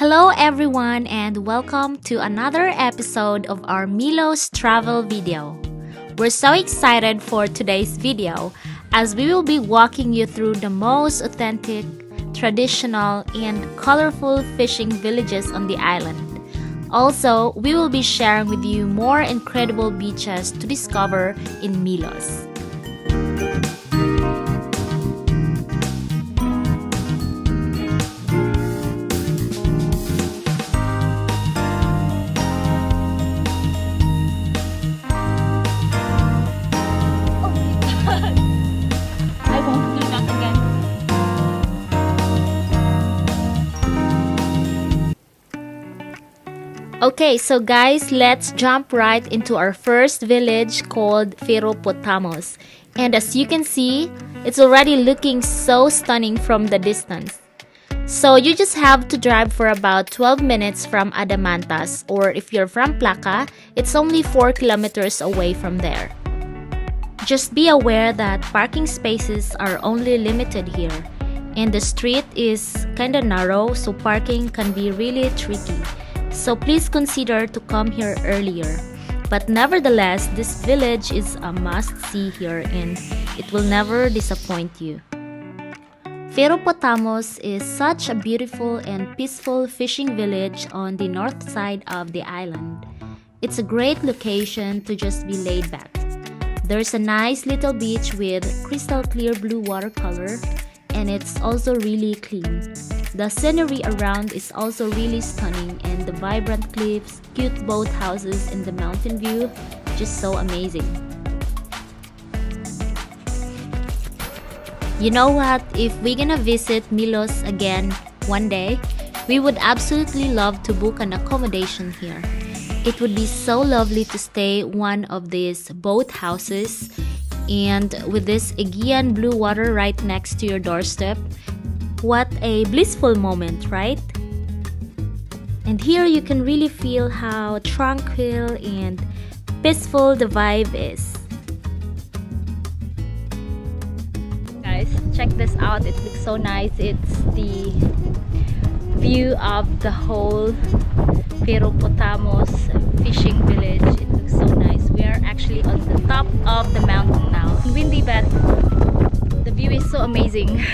Hello everyone and welcome to another episode of our Milos travel video. We're so excited for today's video as we will be walking you through the most authentic, traditional, and colorful fishing villages on the island. Also, we will be sharing with you more incredible beaches to discover in Milos. Okay, so guys, let's jump right into our first village called Firopotamos. And as you can see, it's already looking so stunning from the distance. So you just have to drive for about 12 minutes from Adamantas, or if you're from Plaka, it's only 4 kilometers away from there. Just be aware that parking spaces are only limited here, and the street is kinda narrow, so parking can be really tricky. So please consider to come here earlier. But nevertheless, this village is a must-see here and it will never disappoint you. Firopotamos is such a beautiful and peaceful fishing village on the north side of the island. It's a great location to just be laid back. There's a nice little beach with crystal clear blue watercolor and it's also really clean. The scenery around is also really stunning and the vibrant cliffs, cute boathouses, and the mountain view, just so amazing. You know what, if we're gonna visit Milos again one day, we would absolutely love to book an accommodation here. It would be so lovely to stay one of these boathouses and with this Aegean blue water right next to your doorstep. What a blissful moment, right? And here you can really feel how tranquil and peaceful the vibe is. Guys, check this out. It looks so nice. It's the view of the whole Firopotamos fishing village. It looks so nice. We are actually on the top of the mountain now. Windy, but the view is so amazing.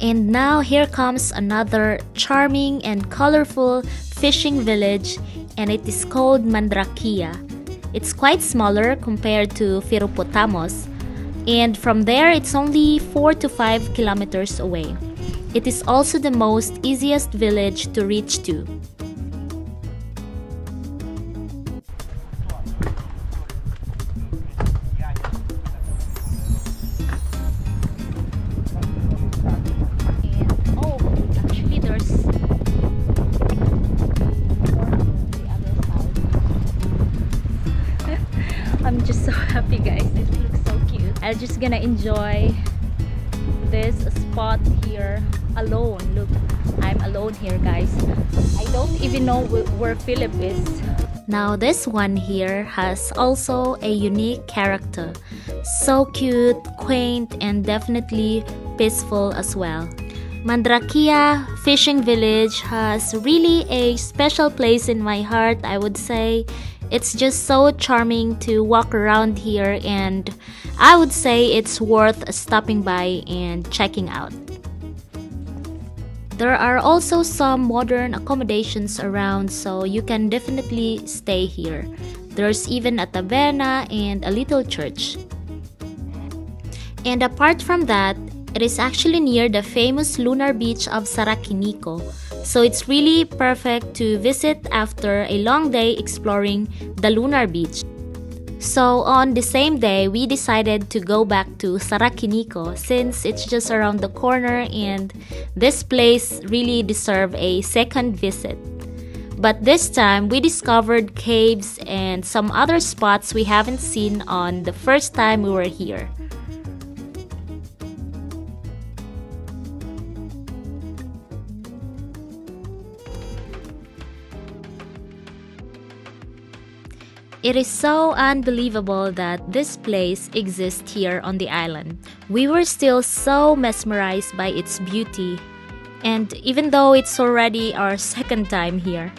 And now here comes another charming and colorful fishing village, and it is called Mandrakia. It's quite smaller compared to Firopotamos, and from there it's only 4 to 5 kilometers away. It is also the most easiest village to reach to. I'm just so happy, guys. It looks so cute. I'm just gonna enjoy this spot here alone. Look, I'm alone here, guys. I don't even know where Philip is. Now this one here has also a unique character. So cute, quaint, and definitely peaceful as well. Mandrakia Fishing Village has really a special place in my heart, I would say. It's just so charming to walk around here and I would say it's worth stopping by and checking out. There are also some modern accommodations around, so you can definitely stay here. There's even a taverna and a little church. And apart from that, it is actually near the famous lunar beach of Sarakiniko, so it's really perfect to visit after a long day exploring the lunar beach. So on the same day, we decided to go back to Sarakiniko since it's just around the corner and this place really deserves a second visit. But this time, we discovered caves and some other spots we haven't seen on the first time we were here. It is so unbelievable that this place exists here on the island. We were still so mesmerized by its beauty, and even though it's already our second time here.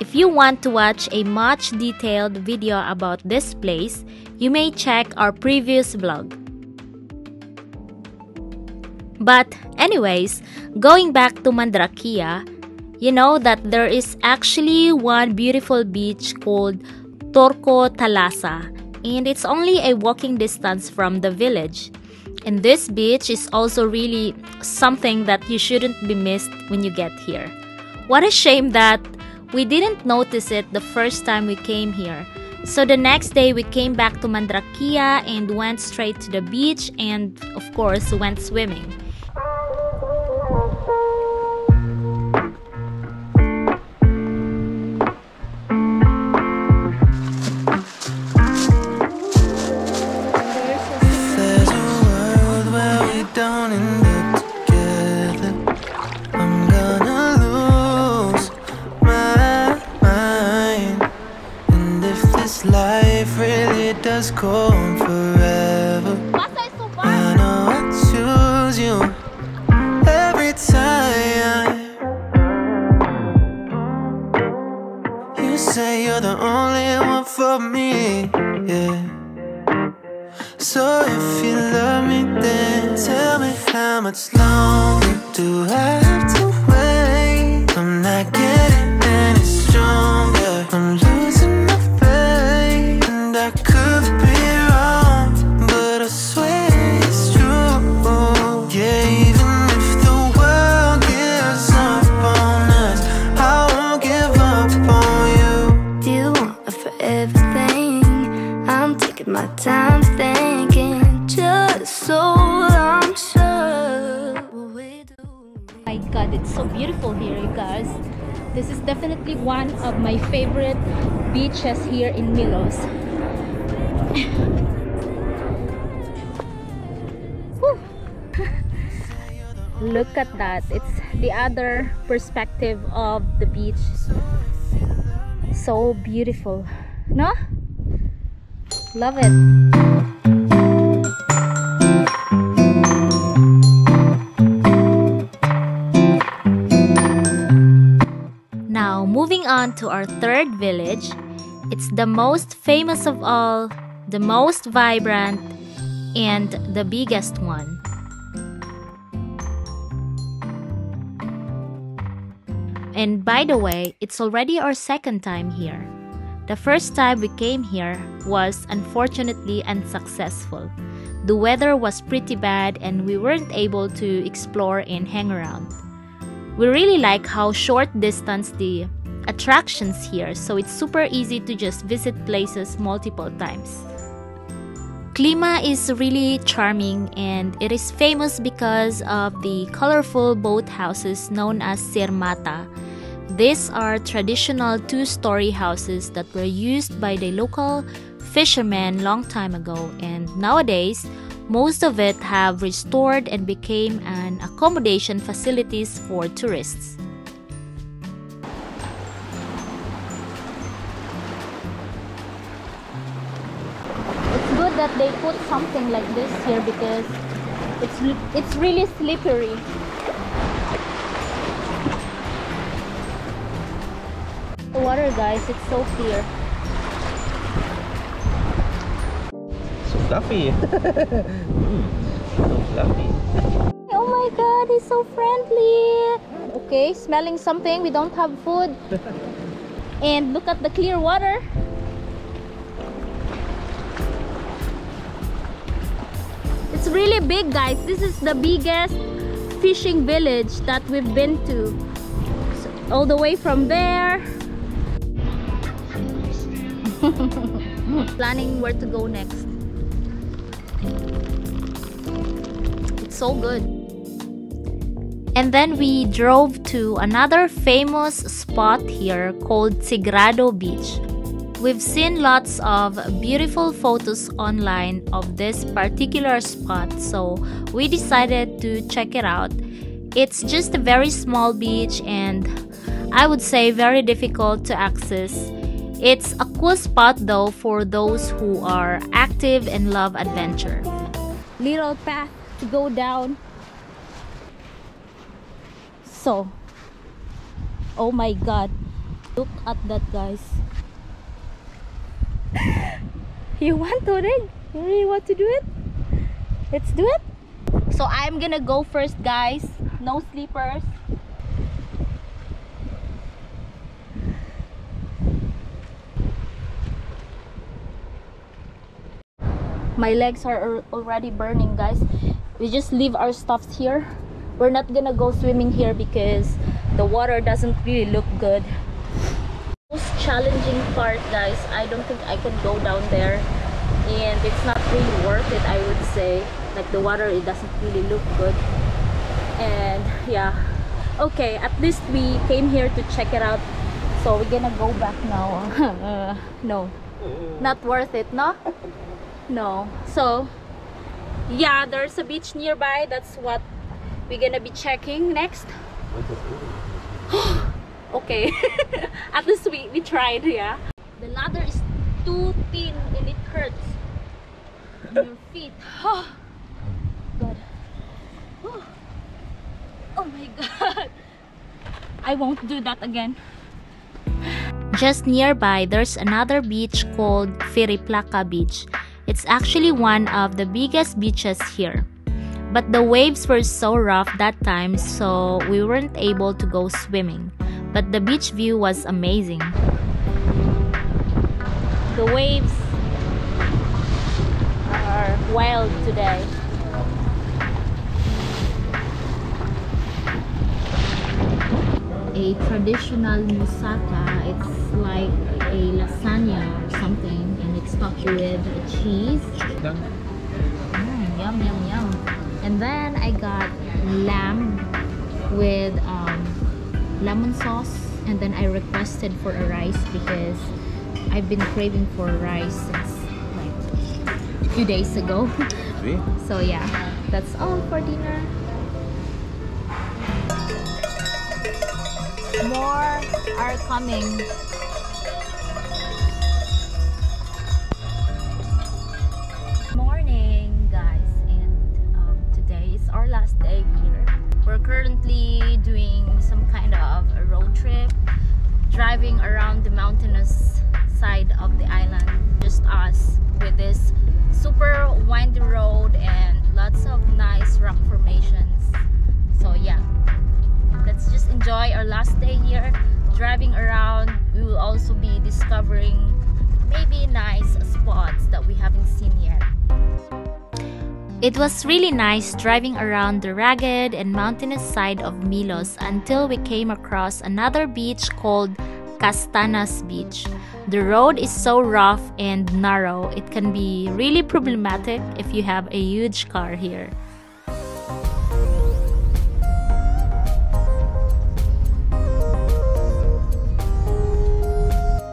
If you want to watch a much detailed video about this place, you may check our previous vlog. But anyways, going back to Mandrakia, you know that there is actually one beautiful beach called Tourkothalassa, and it's only a walking distance from the village. And this beach is also really something that you shouldn't be missed when you get here. What a shame that we didn't notice it the first time we came here. So the next day we came back to Mandrakia and went straight to the beach and of course went swimming. This is definitely one of my favorite beaches here in Milos. Look at that, it's the other perspective of the beach. So beautiful, no? Love it. Moving on to our third village, it's the most famous of all, the most vibrant, and the biggest one. And by the way, it's already our second time here. The first time we came here was unfortunately unsuccessful. The weather was pretty bad and we weren't able to explore and hang around. We really like how short distance the attractions here, so it's super easy to just visit places multiple times. Klima is really charming and it is famous because of the colorful boat houses known as Sirmata. These are traditional two-story houses that were used by the local fishermen long time ago, and nowadays most of it have restored and became an accommodation facilities for tourists. That they put something like this here because it's really slippery. The water, guys, it's so clear. So fluffy. So fluffy. Oh my god, he's so friendly. Okay, smelling something. We don't have food. And look at the clear water. It's really big, guys. This is the biggest fishing village that we've been to. So, all the way from there. Planning where to go next. It's so good. And then we drove to another famous spot here called Tsigrado Beach. We've seen lots of beautiful photos online of this particular spot, so we decided to check it out. It's just a very small beach and I would say very difficult to access. It's a cool spot though for those who are active and love adventure. Little path to go down. So, oh my god, look at that, guys. You want to dig? You really want to do it? Let's do it. So I'm gonna go first, guys. No sleepers. My legs are already burning, guys. We just leave our stuffs here. We're not gonna go swimming here because the water doesn't really look good. Most challenging part, guys, I don't think I can go down there, and it's not really worth it, I would say. Like, the water, it doesn't really look good. And yeah, okay, at least we came here to check it out, so we're gonna go back now. No, not worth it. No. So yeah, there's a beach nearby. That's what we're gonna be checking next. Okay. At least we tried. Yeah, the ladder is too thin and it hurts your feet. Oh god. Oh my god, I won't do that again. Just nearby, there's another beach called Fyriplaka Beach. It's actually one of the biggest beaches here, but the waves were so rough that time, so we weren't able to go swimming. But the beach view was amazing. The waves are wild today. A traditional moussaka, it's like a lasagna or something, and it's topped with cheese. Yum yum yum. And then I got lamb with lemon sauce, and then I requested for a rice because I've been craving for rice since like a few days ago. So yeah, that's all for dinner. More are coming. Morning, guys, and today is our last day here. We're currently doing some kind of a road trip, driving around the mountainous side of the island, just us, with this super windy road and lots of nice rock formations. So yeah, let's just enjoy our last day here driving around. We will also be discovering maybe nice spots that we haven't seen yet. It was really nice driving around the rugged and mountainous side of Milos until we came across another beach called Kastanas Beach. The road is so rough and narrow, it can be really problematic if you have a huge car here.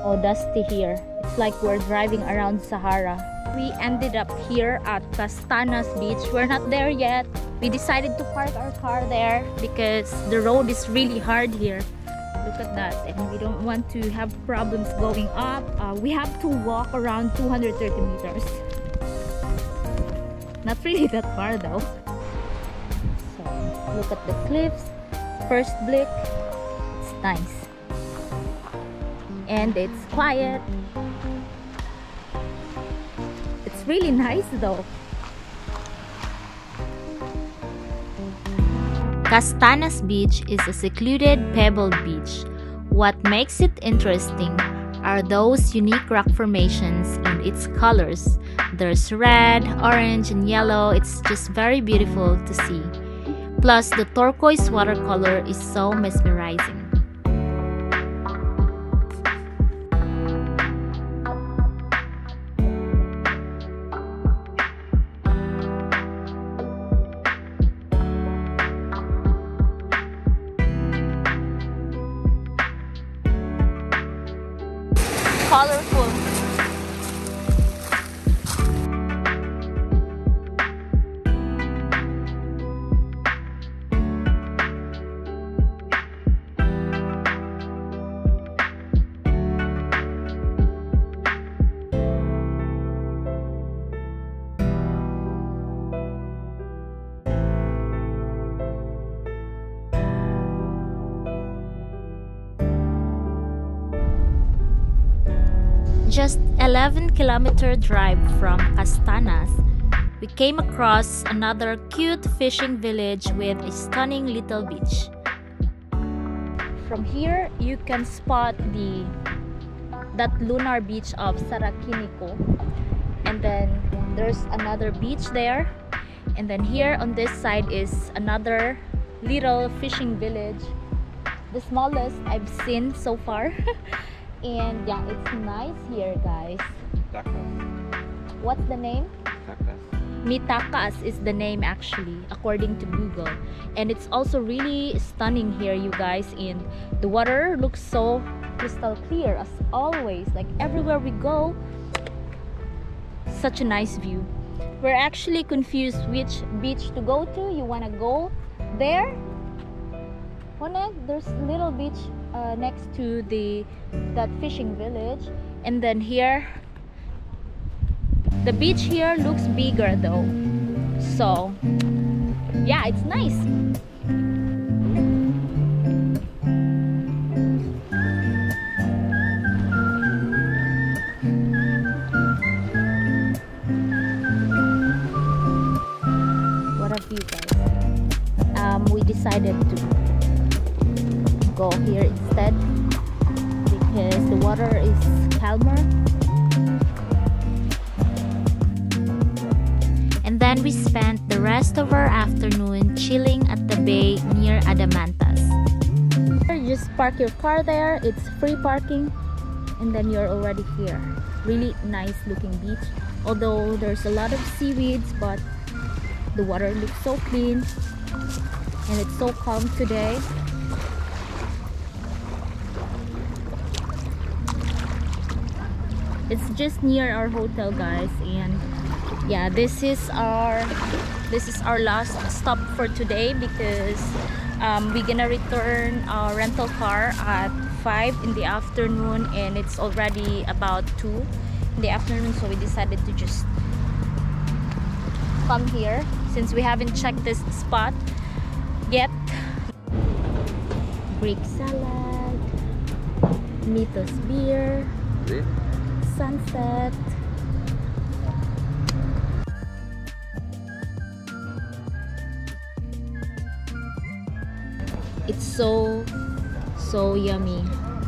Oh, dusty here. It's like we're driving around Sahara. We ended up here at Kastanas Beach. We're not there yet. We decided to park our car there because the road is really hard here. Look at that. And we don't want to have problems going up. We have to walk around 230 meters. Not really that far though. So look at the cliffs. First blick, it's nice. And it's quiet. It's really nice though. Kastanas Beach is a secluded pebble beach. What makes it interesting are those unique rock formations and its colors. There's red, orange, and yellow. It's just very beautiful to see. Plus, the turquoise watercolor is so mesmerizing. colorful. Just 11-kilometer drive from Kastanas, we came across another cute fishing village with a stunning little beach. From here, you can spot that lunar beach of Sarakiniko, and then there's another beach there, and then here on this side is another little fishing village, the smallest I've seen so far. And yeah, it's nice here, guys. Mytakas. What's the name? Mytakas. Mytakas is the name, actually, according to Google. And it's also really stunning here, you guys. And the water looks so crystal clear, as always. Like everywhere we go, such a nice view. We're actually confused which beach to go to. You wanna go there? There's a little beach next to that fishing village, and then here the beach here looks bigger though, so yeah, it's nice. What a view, guys. We decided to go here instead because the water is calmer. And then we spent the rest of our afternoon chilling at the bay near Adamantas. Just park your car there, it's free parking, and then you're already here. Really nice looking beach, although there's a lot of seaweeds, but the water looks so clean and it's so calm today. It's just near our hotel, guys, and yeah, this is our last stop for today because we're gonna return our rental car at 5 in the afternoon, and it's already about 2 in the afternoon, so we decided to just come here since we haven't checked this spot yet. Greek salad, Mythos beer, sunset. It's so yummy.